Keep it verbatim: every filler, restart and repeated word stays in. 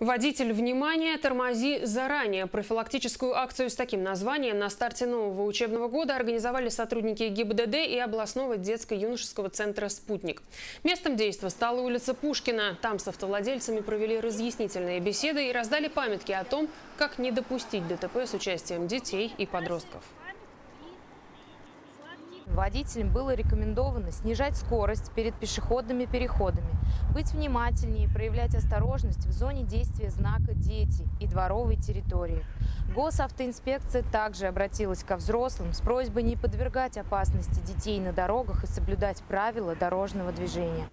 Водитель, внимание, тормози заранее. Профилактическую акцию с таким названием на старте нового учебного года организовали сотрудники ГИБДД и областного детско-юношеского центра «Спутник». Местом действия стала улица Пушкина. Там с автовладельцами провели разъяснительные беседы и раздали памятки о том, как не допустить ДТП с участием детей и подростков. Водителям было рекомендовано снижать скорость перед пешеходными переходами, быть внимательнее и проявлять осторожность в зоне действия знака «Дети» и дворовой территории. Госавтоинспекция также обратилась ко взрослым с просьбой не подвергать опасности детей на дорогах и соблюдать правила дорожного движения.